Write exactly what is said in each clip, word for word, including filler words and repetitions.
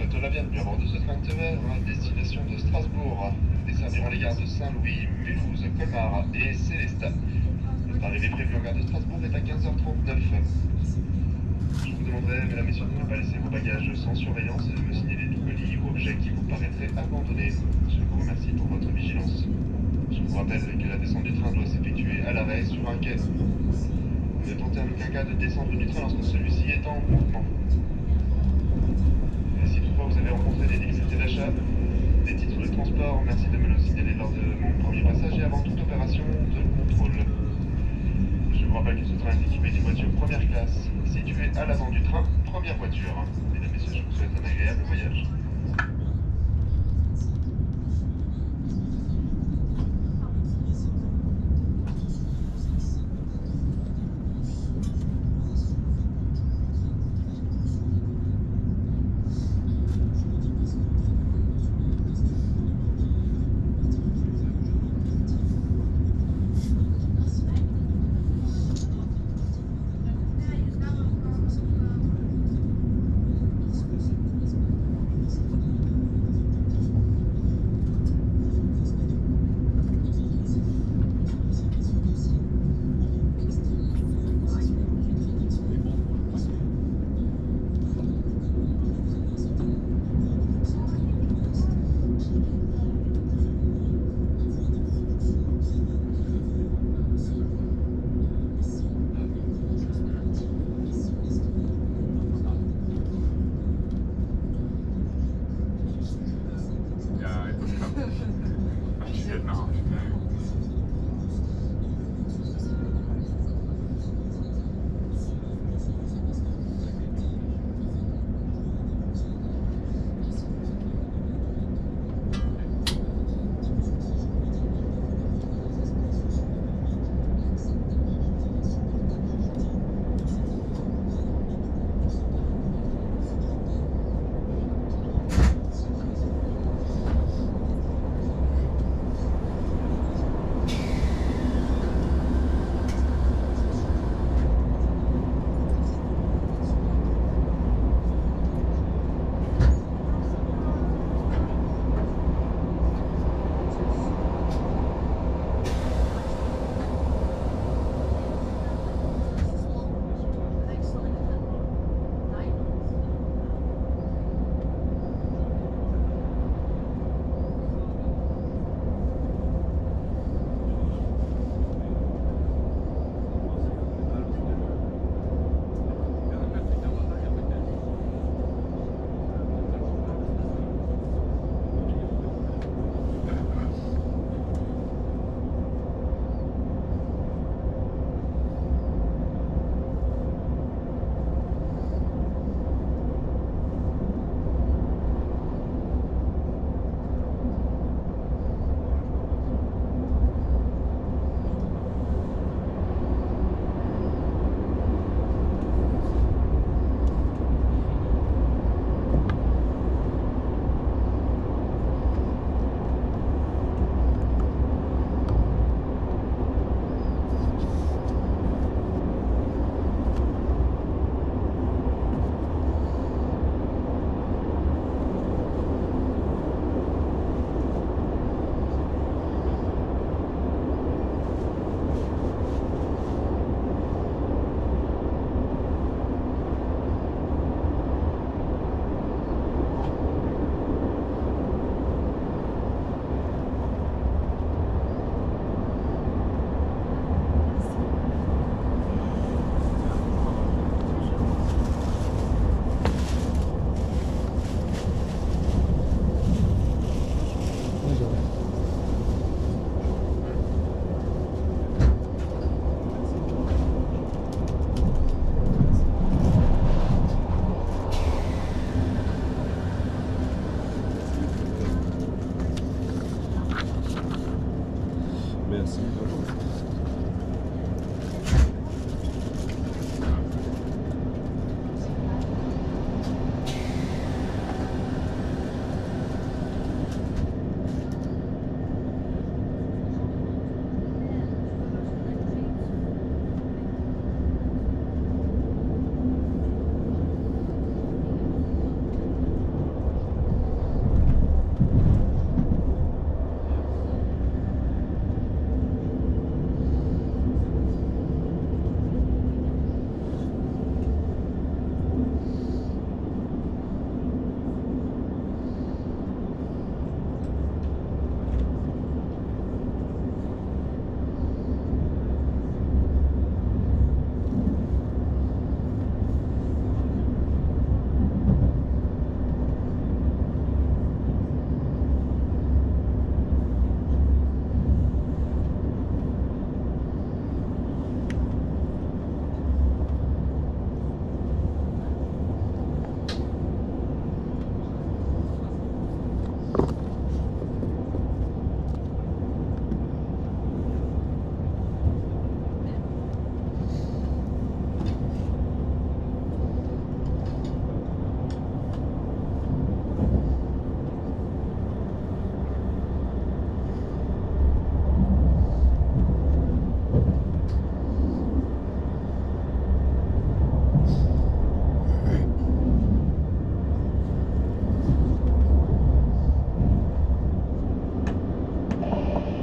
souhaite la bienvenue à bord de ce train de mer, destination de Strasbourg, desserviront les gares de Saint-Louis, Mulhouse, Colmar et Célestat. Notre arrivée prévue en gare de Strasbourg est à quinze heures trente-neuf. Je vous demanderai, mesdames et messieurs, de ne pas laisser vos bagages sans surveillance et de me signaler tout colis ou objet qui vous paraîtrait abandonné. Je vous remercie pour votre vigilance. Je vous rappelle que la descente du train doit s'effectuer à l'arrêt sur un quai. Vous êtes tenté en aucun cas de descendre du train lorsque celui-ci est en mouvement. Et si toutefois vous avez rencontré des difficultés d'achat, des titres de transport, merci de me le signaler lors de mon premier passage et avant toute opération de contrôle. Je vous rappelle que ce train est équipé d'une voiture première classe, située à l'avant du train, première voiture. Mesdames et messieurs, je vous souhaite un agréable voyage.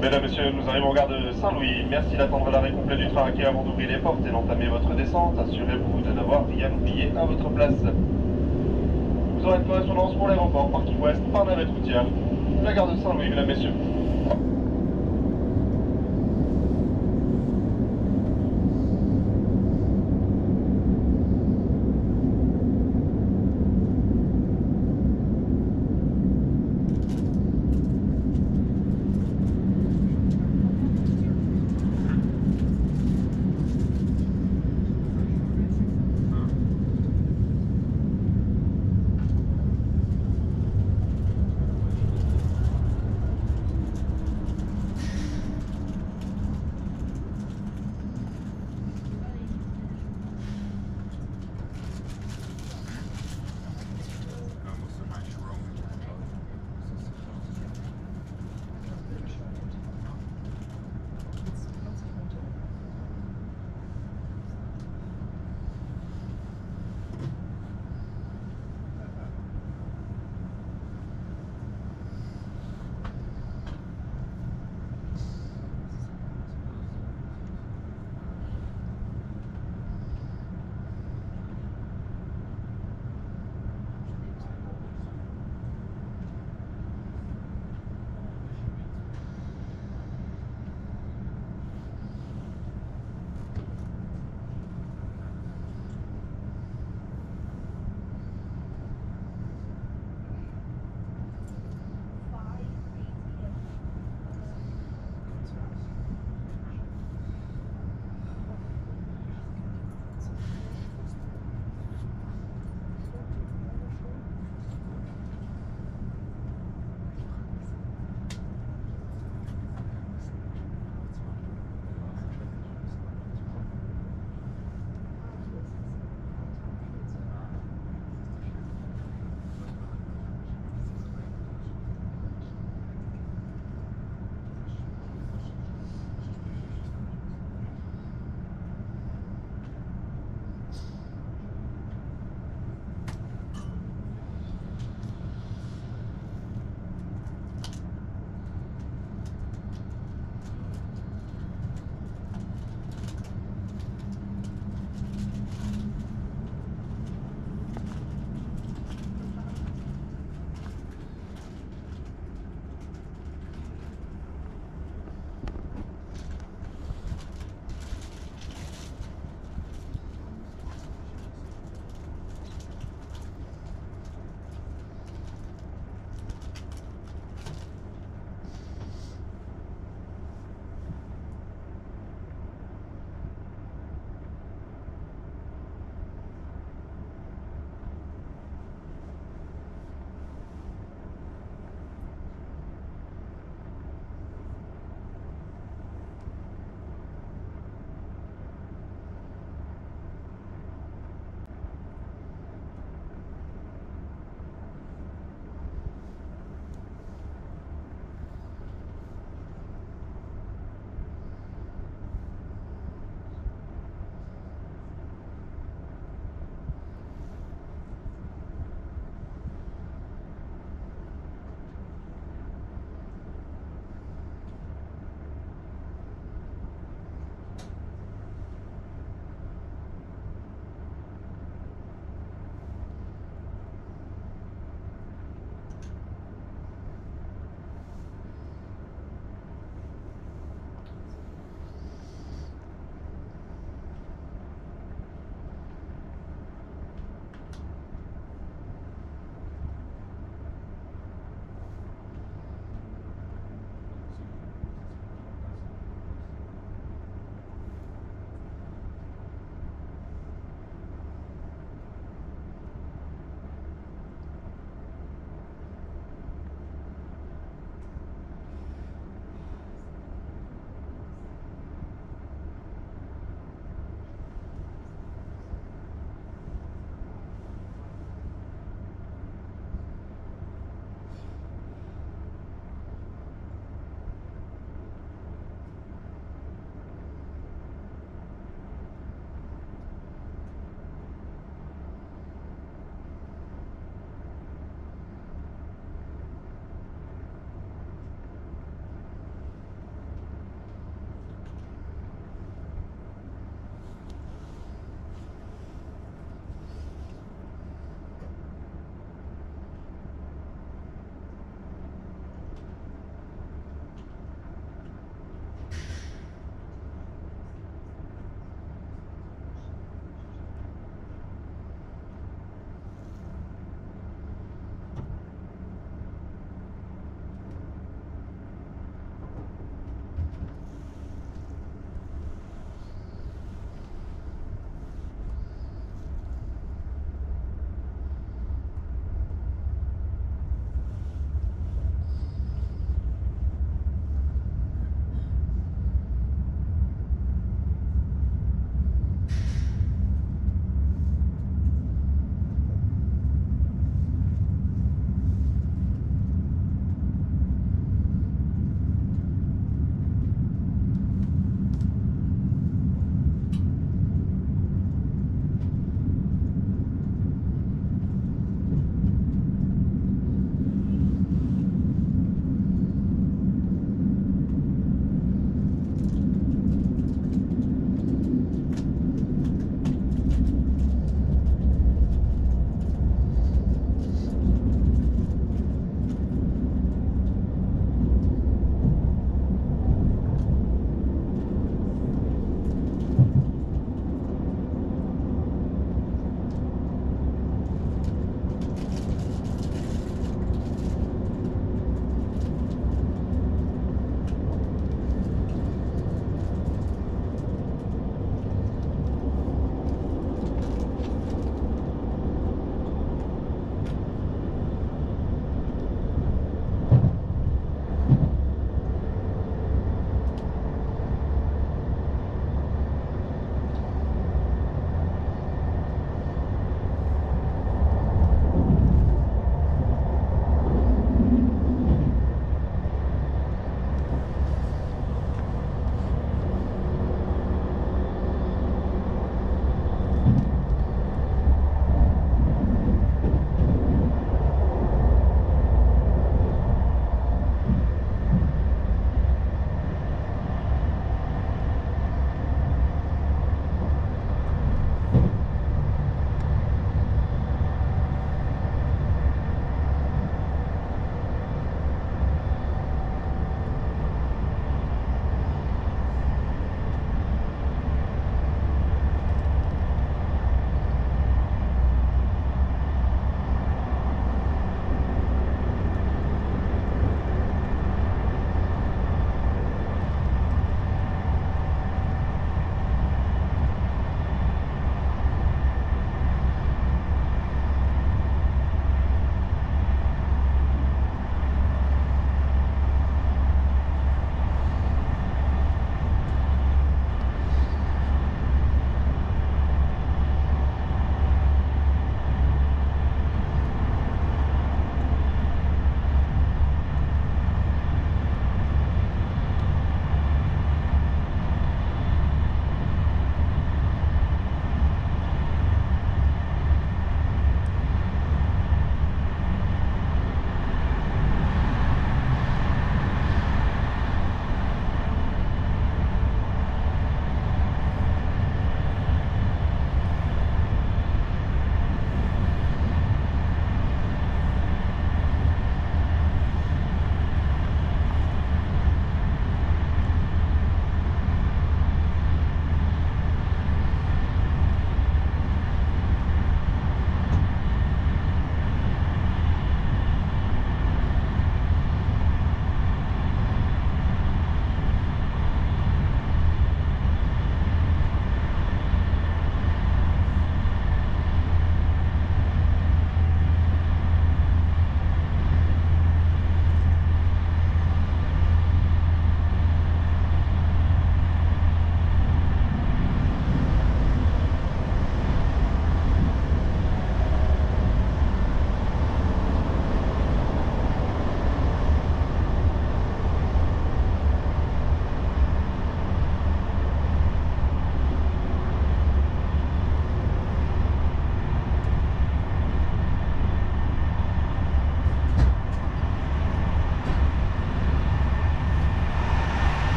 Mesdames, Messieurs, nous arrivons en gare de Saint-Louis. Merci d'attendre l'arrêt complet du train qui, avant d'ouvrir les portes et d'entamer votre descente, assurez-vous de n'avoir rien oublié à votre place. Vous aurez de correspondance pour l'aéroport, parking ouest, par navette routière. La gare de Saint-Louis, Mesdames, Messieurs.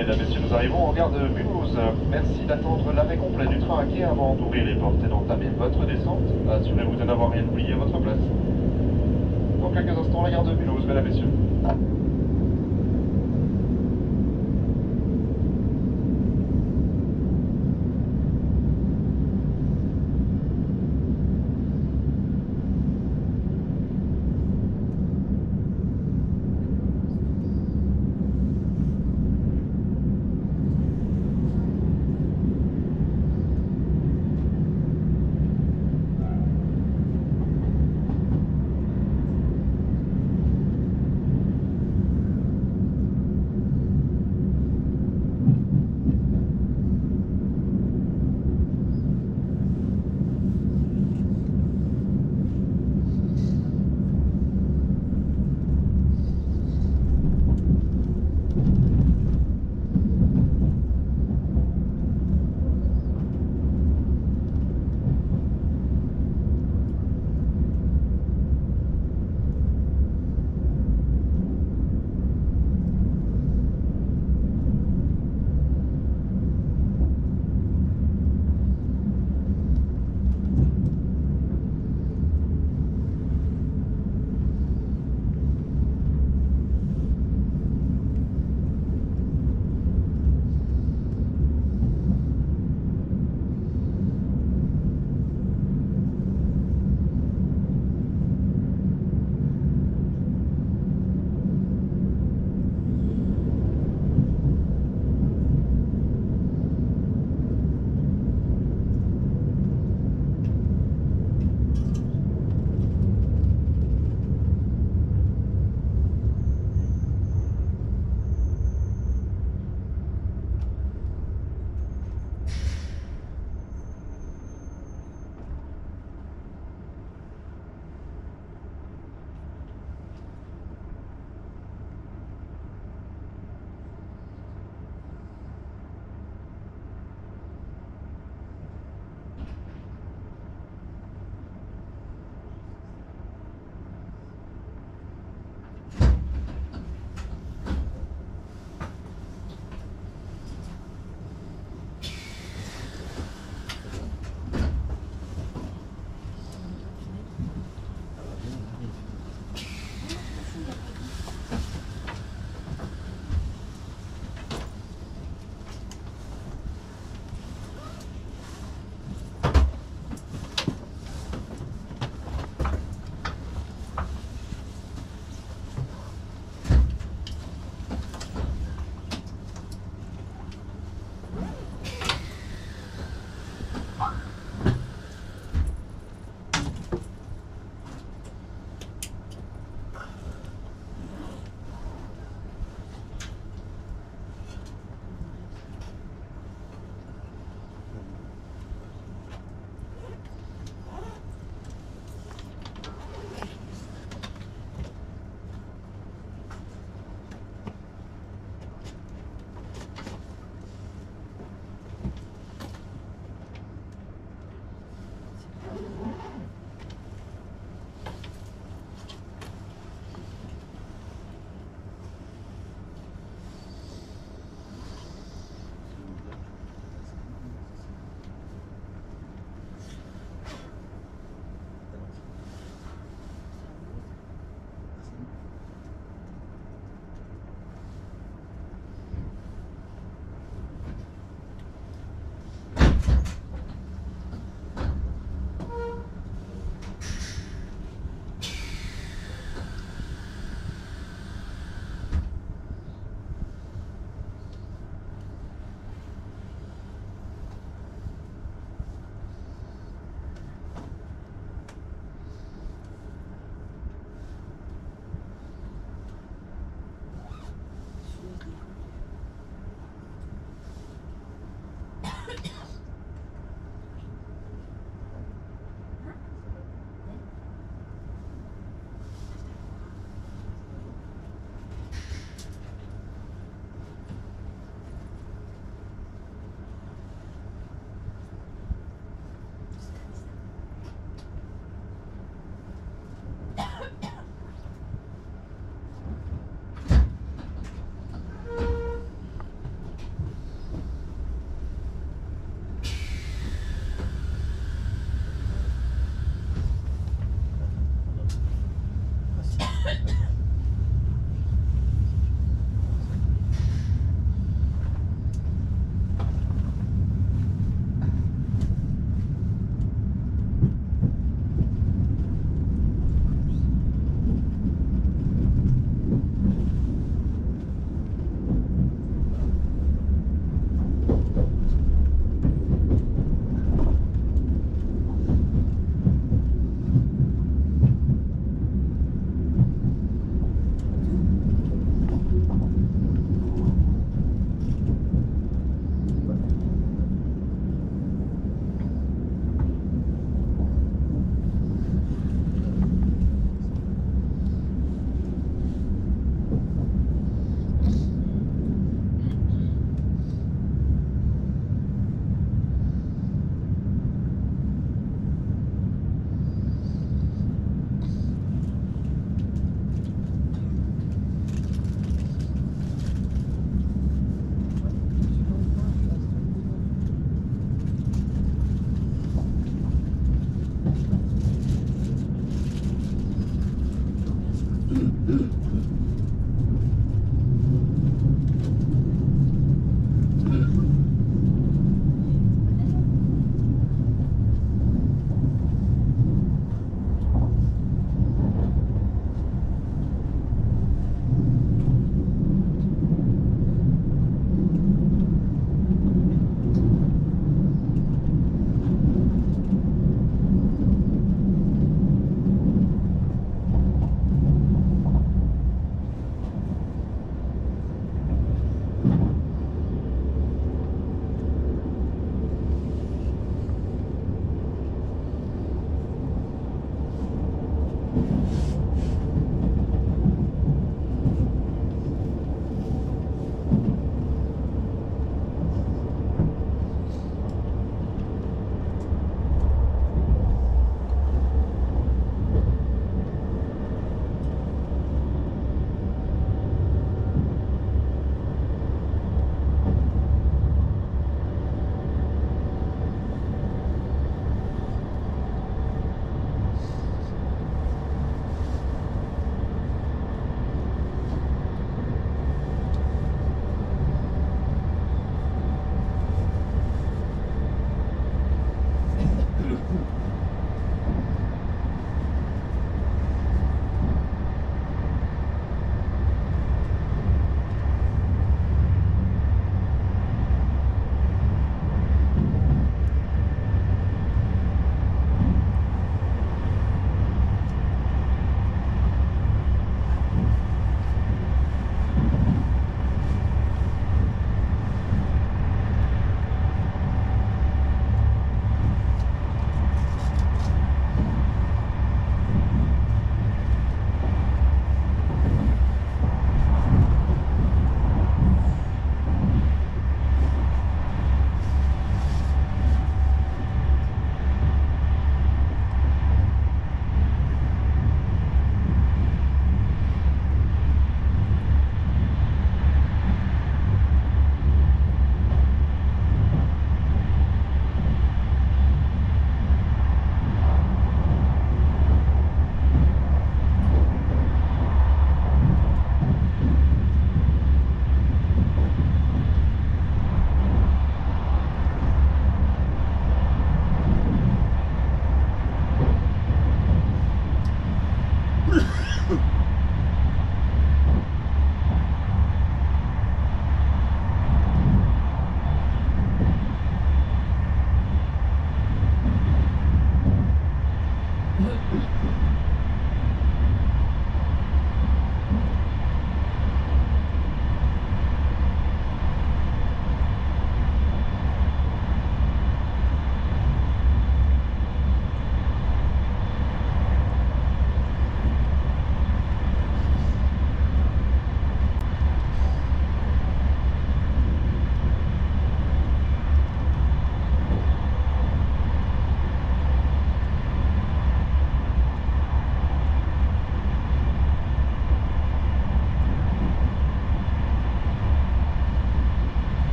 Mesdames et messieurs, nous arrivons en gare de Mulhouse. Merci d'attendre l'arrêt complet du train à quai avant d'ouvrir les portes et d'entamer votre descente. Assurez-vous de n'avoir rien oublié à votre place. Dans quelques instants, la gare de Mulhouse, mesdames et messieurs.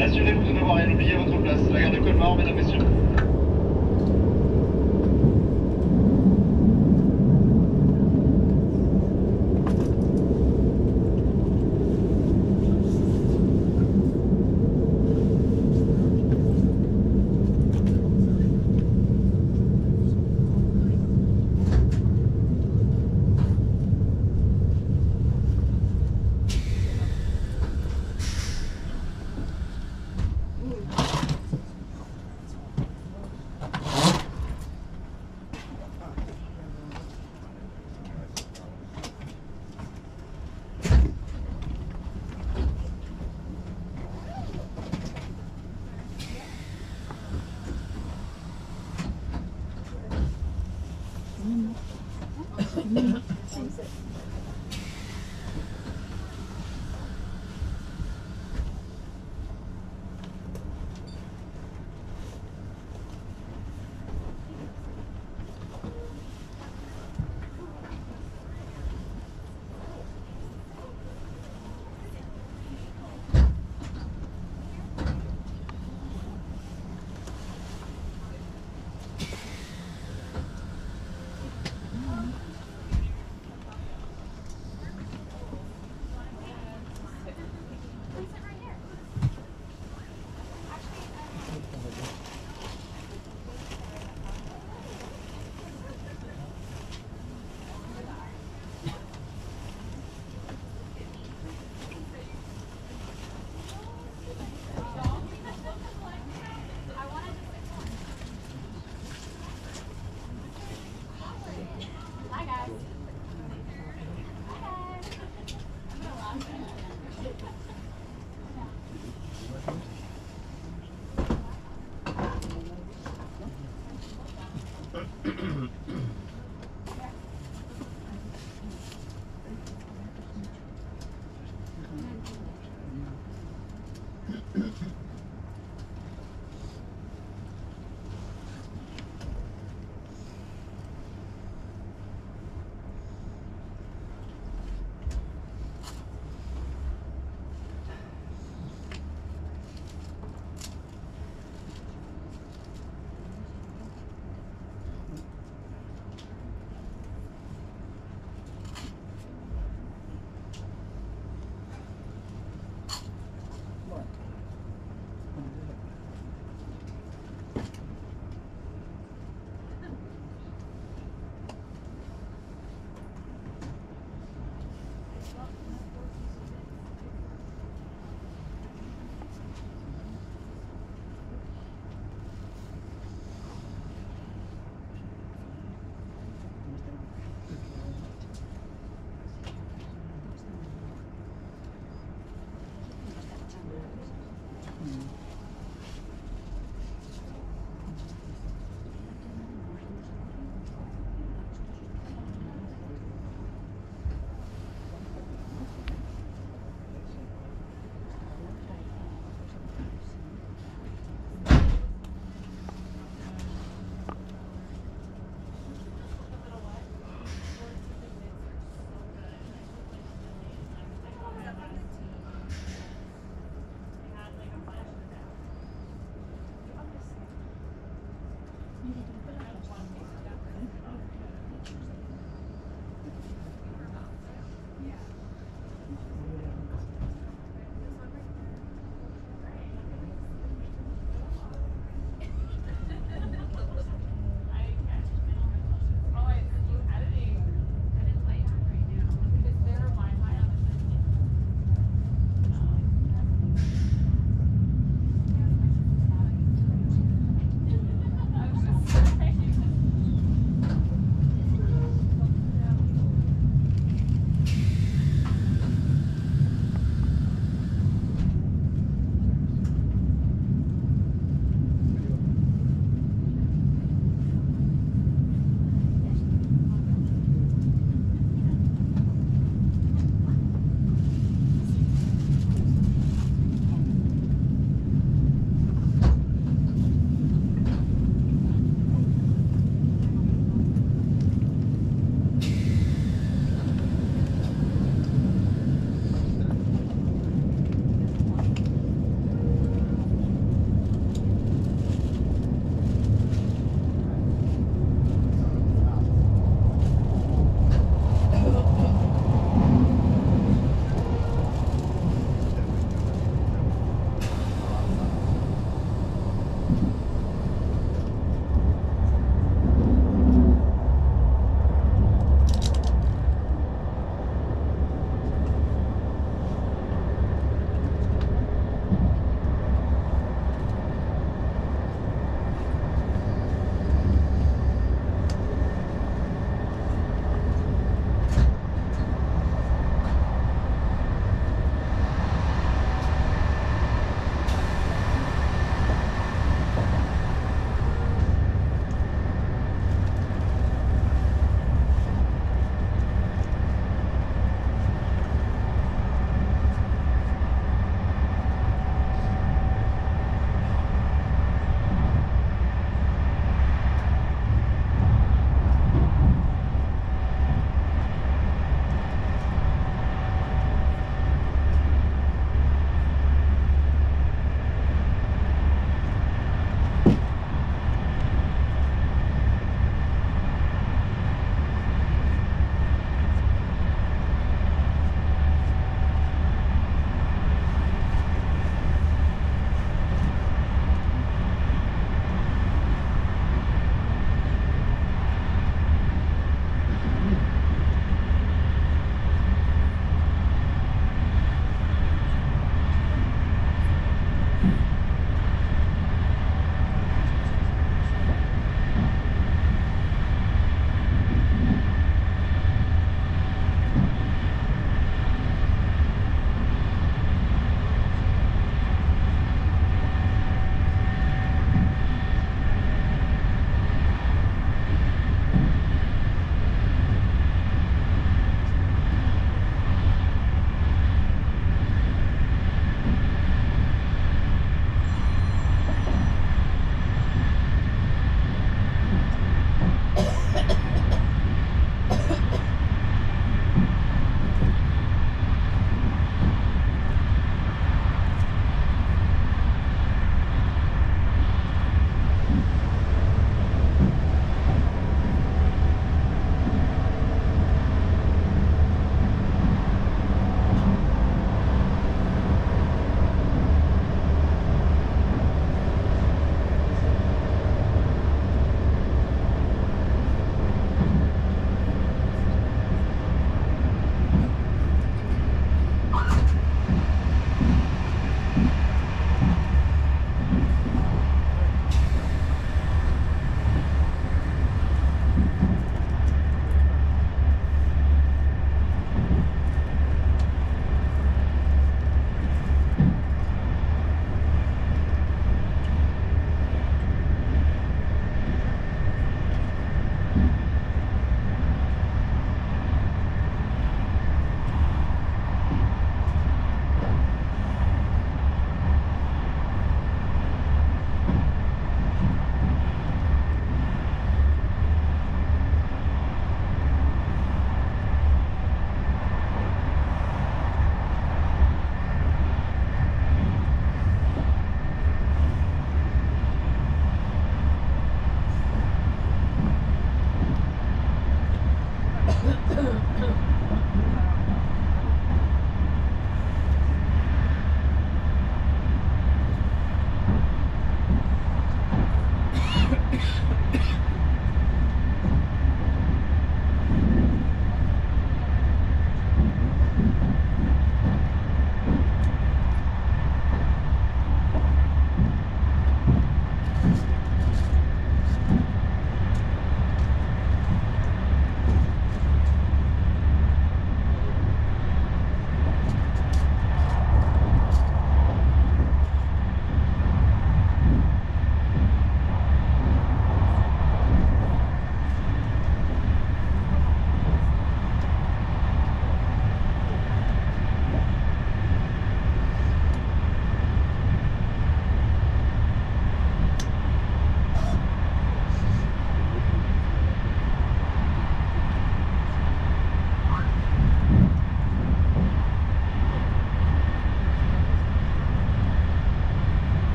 Assurez-vous de n'avoir rien oublié à votre place. La gare de Colmar, mesdames et messieurs.